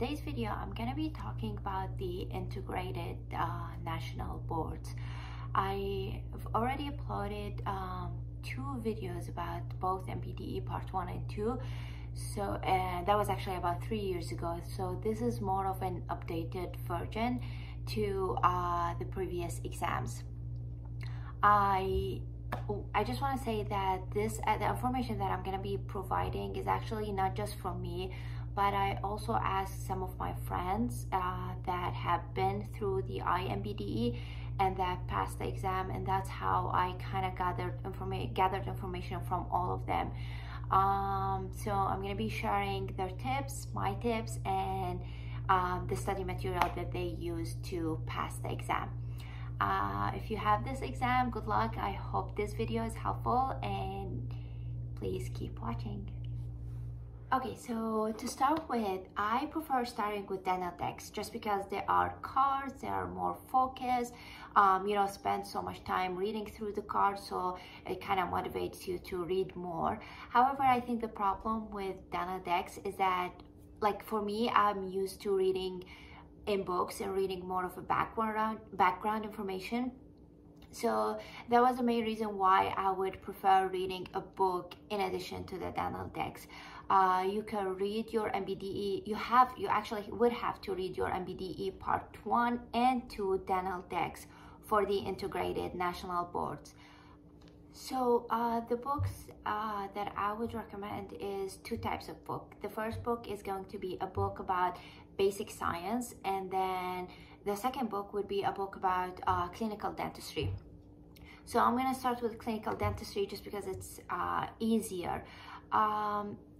today's video, I'm going to be talking about the integrated national boards. I've already uploaded two videos about both NBDE part 1 and 2. So that was actually about 3 years ago. So this is more of an updated version to the previous exams. I just want to say that this the information that I'm going to be providing is actually not just from me, but I also asked some of my friends that have been through the INBDE and that passed the exam, and that's how I kind of gathered information from all of them. So I'm going to be sharing their tips, my tips, and the study material that they used to pass the exam. If you have this exam, good luck. I hope this video is helpful, and please keep watching. Okay, so to start with, I prefer starting with Dental Decks just because they are cards, they are more focused. You don't spend so much time reading through the cards, so it kind of motivates you to read more. However, I think the problem with Dental Decks is that, like for me, I'm used to reading in books and reading more of a background information. So that was the main reason why I would prefer reading a book in addition to the Dental Decks. You can read your NBDE. You actually would have to read your NBDE part 1 and 2 Dental Decks for the integrated national boards. So the books that I would recommend is two types of book. The first book is going to be a book about basic science, and then the second book would be a book about clinical dentistry. So I'm going to start with clinical dentistry just because it's easier.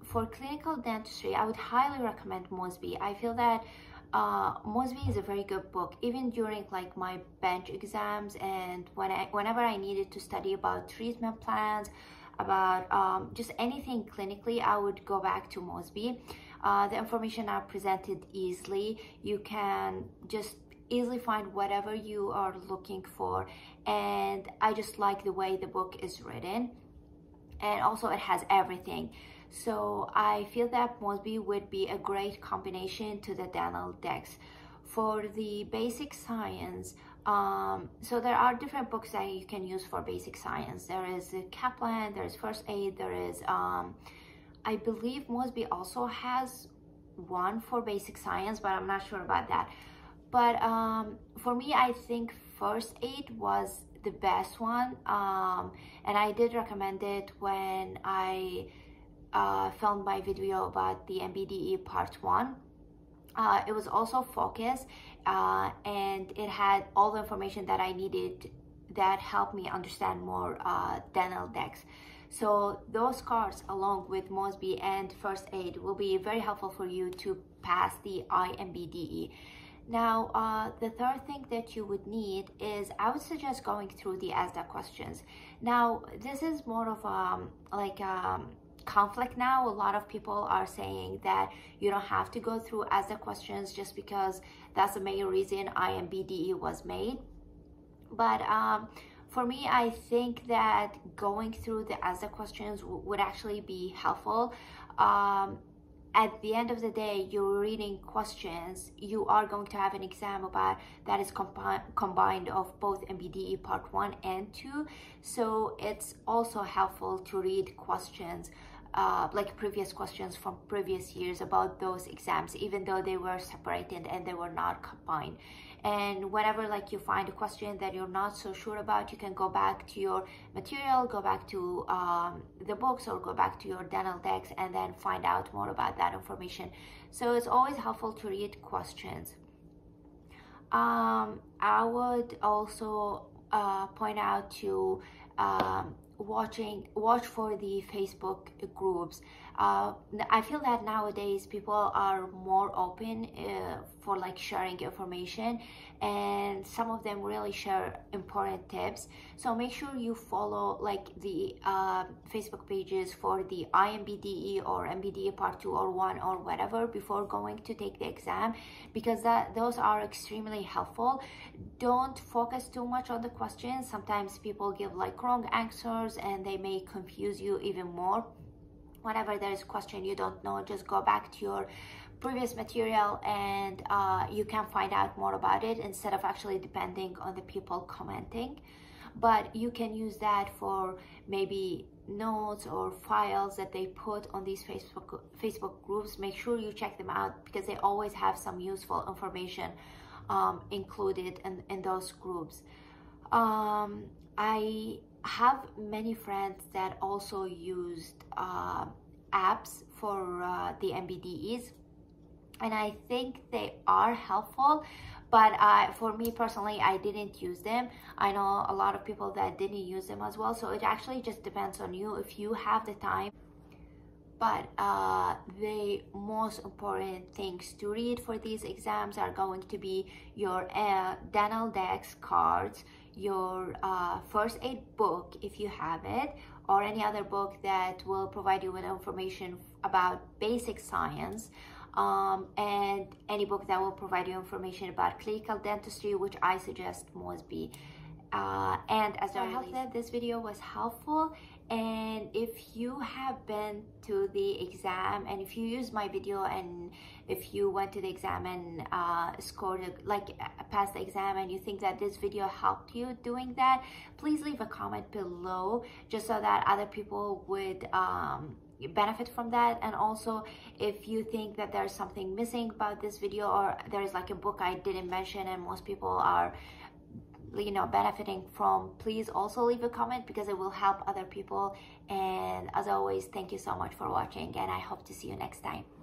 For clinical dentistry, I would highly recommend Mosby. I feel that Mosby is a very good book. Even during like my bench exams and whenever I needed to study about treatment plans, about just anything clinically, I would go back to Mosby. The information are presented easily. You can just easily find whatever you are looking for, and I just like the way the book is written, and also it has everything. So I feel that Mosby would be a great combination to the Dental Decks. For the basic science, so there are different books that you can use for basic science. There is Kaplan, there is First Aid, there is I believe Mosby also has one for basic science, but I'm not sure about that. But for me, I think First Aid was the best one, and I did recommend it when I filmed my video about the NBDE part 1. It was also focused, and it had all the information that I needed that helped me understand more Dental Decks. So those cards, along with Mosby and First Aid, will be very helpful for you to pass the INBDE. Now, the third thing that you would need is, I would suggest going through the ASDA questions. Now, this is more of conflict now. A lot of people are saying that you don't have to go through ASDA questions just because that's the main reason INBDE was made. But for me, I think that going through the ASDA questions would actually be helpful. At the end of the day, you're reading questions. You are going to have an exam about that is combined of both NBDE part 1 and 2. So it's also helpful to read questions, like previous questions from previous years about those exams, even though they were separated and they were not combined. And whenever like you find a question that you're not so sure about, you can go back to your material, go back to the books, or go back to your Dental Decks, and then find out more about that information. So it's always helpful to read questions. I would also point out to watch for the Facebook groups. I feel that nowadays people are more open for like sharing information, and some of them really share important tips. So make sure you follow like the Facebook pages for the INBDE or NBDE part 2 or 1 or whatever before going to take the exam, because those are extremely helpful. Don't focus too much on the questions. Sometimes people give like wrong answers and they may confuse you even more. Whenever there is a question you don't know, just go back to your previous material, and you can find out more about it instead of actually depending on the people commenting. But you can use that for maybe notes or files that they put on these Facebook groups. Make sure you check them out because they always have some useful information included in those groups. I have many friends that also used apps for the NBDEs, and I think they are helpful, but for me personally, I didn't use them. I know a lot of people that didn't use them as well, so it actually just depends on you if you have the time. But the most important things to read for these exams are going to be your Dental Decks cards, your First Aid book if you have it, or any other book that will provide you with information about basic science, and any book that will provide you information about clinical dentistry, which I suggest Mosby. And as I hope that this video was helpful, and if you have been to the exam and if you use my video and if you went to the exam and scored, like passed the exam, and you think that this video helped you doing that, please leave a comment below just so that other people would benefit from that. And also, if you think that there's something missing about this video, or there's like a book I didn't mention and most people are, you know, benefiting from, please also leave a comment because it will help other people. And as always, thank you so much for watching, and I hope to see you next time.